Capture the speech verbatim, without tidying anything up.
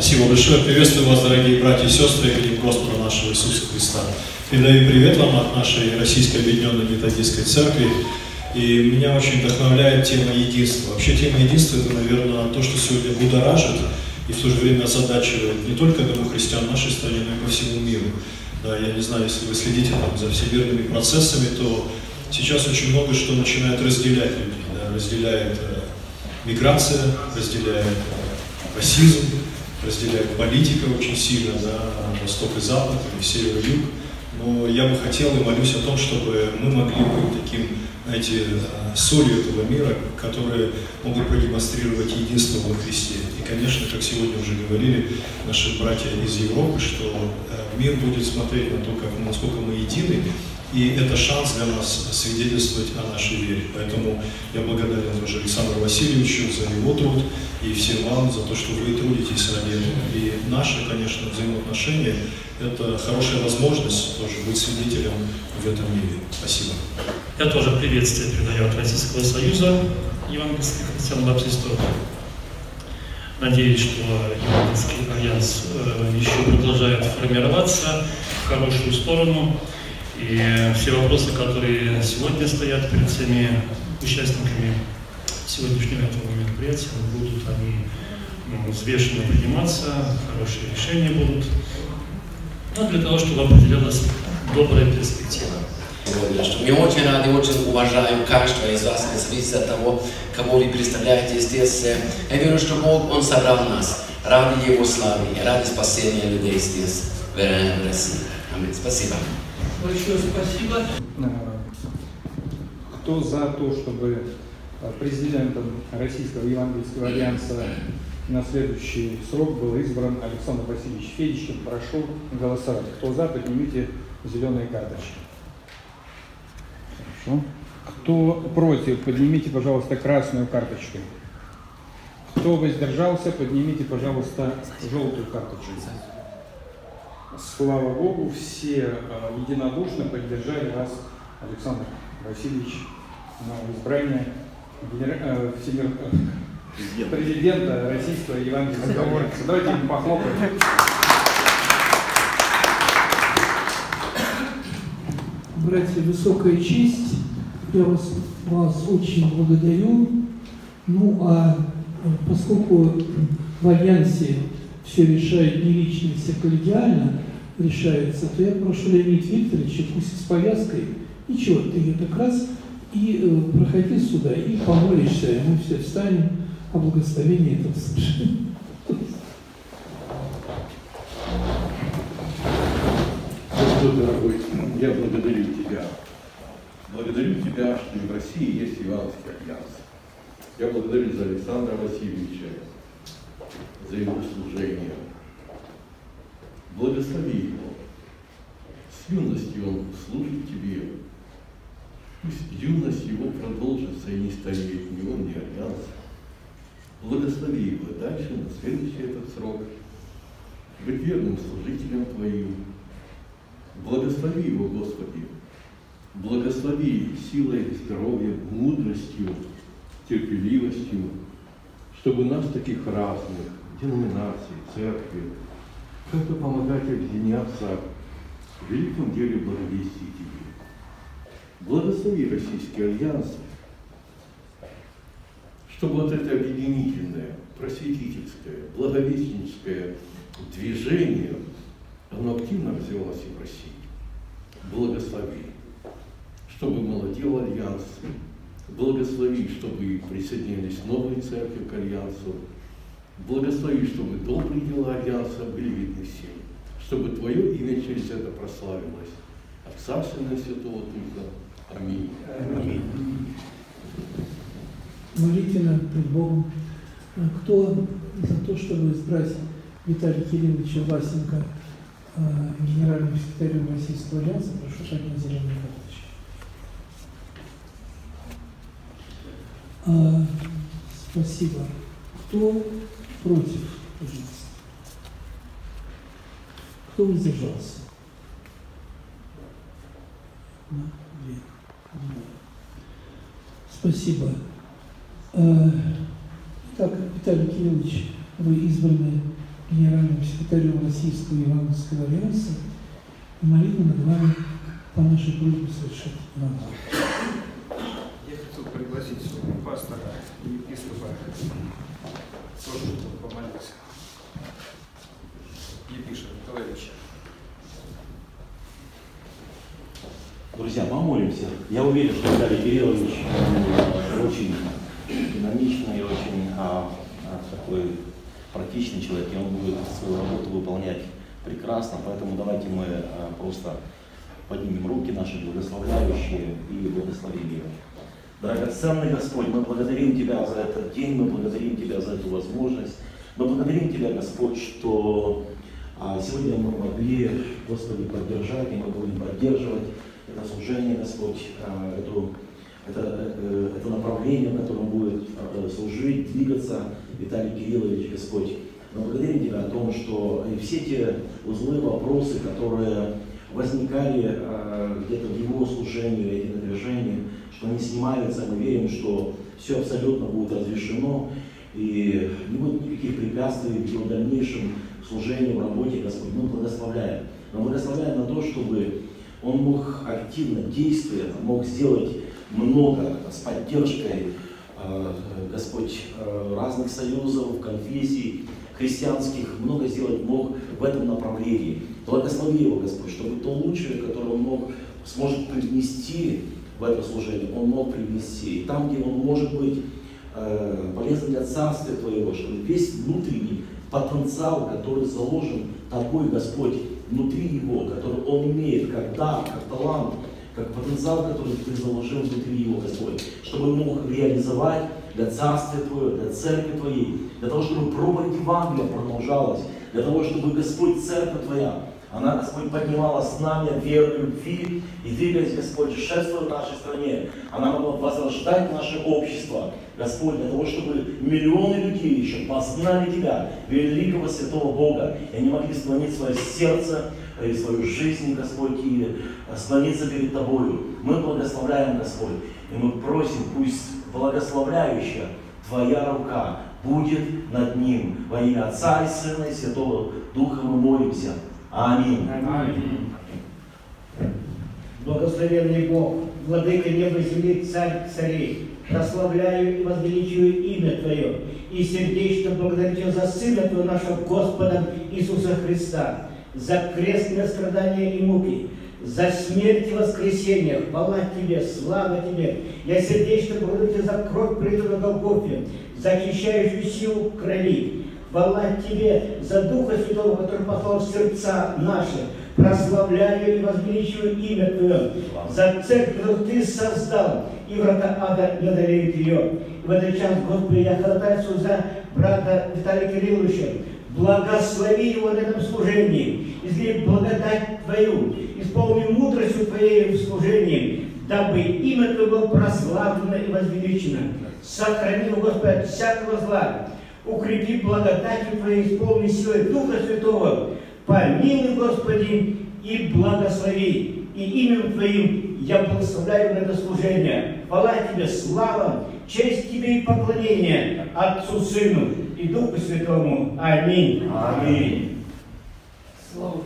Спасибо большое. Приветствую вас, дорогие братья и сестры, именем Господа нашего Иисуса Христа. Передаю привет вам от нашей Российской Объединенной Гетагической Церкви. И меня очень вдохновляет тема единства. Вообще тема единства – это, наверное, то, что сегодня будоражит и в то же время озадачивает не только христиан в нашей стране, но и по всему миру. Да, я не знаю, если вы следите там за всемирными процессами, то сейчас очень много что начинает разделять людей. Да, разделяет э, миграция, разделяет э, расизм, разделяет политика очень сильно, да, восток и запад, и север и юг. Но я бы хотел и молюсь о том, чтобы мы могли быть таким, знаете, солью этого мира, которые могут продемонстрировать единство во Христе. И, конечно, как сегодня уже говорили наши братья из Европы, что мир будет смотреть на то, как, насколько мы едины, и это шанс для нас свидетельствовать о нашей вере. Поэтому я благодарен уже Александру Васильевичу за его труд и всем вам за то, что вы трудитесь ради этого. И наши, конечно, взаимоотношения – это хорошая возможность тоже быть свидетелем в этом мире. Спасибо. Я тоже приветствие передаю от Российского союза евангельских христиан-баптистов. Надеюсь, что Ивановский альянс еще продолжает формироваться в хорошую сторону. И все вопросы, которые сегодня стоят перед всеми участниками сегодняшнего этого мероприятия, будут они ну, взвешенно приниматься, хорошие решения будут. Но для того, чтобы определялась добрая перспектива. Мы очень рады, очень уважаем каждого из вас, независимо от того, кого вы представляете здесь. Я верю, что Бог, Он собрал нас ради Его славы, ради спасения людей здесь, в России. Аминь. Спасибо. Большое спасибо. Кто за то, чтобы президентом Российского Евангельского Альянса на следующий срок был избран Александр Васильевич Федичкин, прошу голосовать. Кто за, поднимите зеленые карточки. Хорошо. Кто против, поднимите, пожалуйста, красную карточку. Кто воздержался, поднимите, пожалуйста, желтую карточку. Слава Богу, все единодушно поддержали вас, Александр Васильевич, на избрание генер... всемир... президента Российского Евангельского Альянса. Давайте им похлопаем. Братья, высокая честь. Я вас, вас очень благодарю. Ну а поскольку в Альянсе все решает не личность, а коллегиально решается, то я прошу Леонида Викторовича, пусть с повязкой, ничего, ты ее так раз, и э, проходи сюда, и помолишься, и мы все встанем, а благословение это услышим. Господь дорогой, я благодарю тебя. Благодарю тебя, что в России есть Ивановский альянс. Я благодарю за Александра Васильевича, за его служение. Благослови его. С юностью он служит тебе. Пусть юность его продолжится и не стареет ни он, ни альянс. Благослови его дальше, на следующий этот срок. Быть верным служителем твоим. Благослови его, Господи. Благослови силой, здоровьем, мудростью, терпеливостью, чтобы нас таких разных, деноминаций, церкви, как-то помогать объединяться в великом деле благовестия тебе. Благослови Российский Альянс, чтобы вот это объединительное, просветительское, благовестническое движение, оно активно развивалось и в России. Благослови, чтобы молодел Альянс. Благослови, чтобы присоединились новые церкви к Альянсу. Благослови, чтобы добрые дела Альянса были видны всем. Чтобы Твое имя через это прославилось. От Царственного Святого Духа. Аминь. Аминь. Молитвенно пред Богом. Кто за то, чтобы избрать Виталия Кирилловича Васенко генеральным секретарем Российского Альянса, прошу шаг на зеленую карту. А, спасибо. Кто против? Пожалуйста. Кто воздержался? Спасибо. А, итак, Виталий Кириллович, вы избраны генеральным генеральным секретарем Российского Евангельского Альянса, и молитву над вами по нашей просьбе совершать надо. Я хотел пригласить своего пастора и епископа, тоже, чтобы помолиться. Епишин Ковалевич. Друзья, помолимся. Я уверен, что Виталий Кириллович очень динамичный и очень а, такой практичный человек, и он будет свою работу выполнять прекрасно. Поэтому давайте мы а, просто поднимем руки наши благословляющие и благословим его. Драгоценный Господь, мы благодарим Тебя за этот день, мы благодарим Тебя за эту возможность. Мы благодарим Тебя, Господь, что а, сегодня мы могли, Господи, поддержать, и мы будем поддерживать это служение, Господь, это, это, это направление, в котором будет служить, двигаться Виталий Кириллович, Господь. Мы благодарим Тебя о том, что и все те узлы, вопросы, которые возникали где-то в его служении, эти напряжения, что они снимаются, мы верим, что все абсолютно будет разрешено, и не будет никаких препятствий в его дальнейшем служении, в работе, Господь. Мы благословляем. Мы благословляем на то, чтобы он мог активно действовать, мог сделать много с поддержкой, Господь, разных союзов, конфессий, христианских, много сделать мог в этом направлении. Благослови его, Господь, чтобы то лучшее, которое он мог, сможет привнести в это служение, он мог привнести. И там, где он может быть полезен для Царствия Твоего, чтобы весь внутренний потенциал, который заложен Тобой, Господь, внутри его, который он имеет, как дар, как талант, как потенциал, который ты заложил внутри его, Господь, чтобы он мог реализовать для Царствия Твоего, для Церкви Твоей, для того, чтобы проповедь Евангелия продолжалась, для того, чтобы, Господь, Церковь Твоя, она, Господь, поднимала с нами веру, любви, и двигаясь, Господь, шествуя в нашей стране, она могла возрождать наше общество, Господь, для того, чтобы миллионы людей еще познали Тебя, великого святого Бога, и они могли склонить свое сердце и свою жизнь, Господь, и склониться перед Тобою. Мы благословляем, Господь, и мы просим, пусть благословляющая Твоя рука будет над ним. Во имя Отца и Сына и Святого Духа мы молимся. Аминь. Аминь. Благословенный Бог, Владыка неба и земли, Царь царей, прославляю и возвеличиваю имя Твое, и сердечно благодарю Тебя за Сына Твоего, нашего Господа Иисуса Христа, за крестные страдания и муки, за смерть и воскресение. Хвала Тебе, слава Тебе. Я сердечно благодарю Тебя за кровь, пролитую на Голгофе, за очищающую силу крови. Хвала Тебе за Духа Святого, который послал в сердца наши. Прославляю и возвеличиваю имя Твое, за церковь, которую Ты создал, и врата ада не одолеют ее. И в этот час, Господи, я ходатайствую за брата Виталия Кирилловича. Благослови его на этом служении, излей благодать Твою, исполни мудростью Твоей в служении, дабы имя Твое было прославлено и возвеличено. Сохрани, Господи, от всякого зла, укрепи благодатью Твоей, исполни силой Духа Святого, помилуй, Господи, и благослови, и именем Твоим я благословляю на это служение. Хвала Тебе, слава, честь Тебе и поклонение Отцу, Сыну и Духу Святому. Аминь. Аминь. Слава.